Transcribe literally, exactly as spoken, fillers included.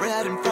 bread and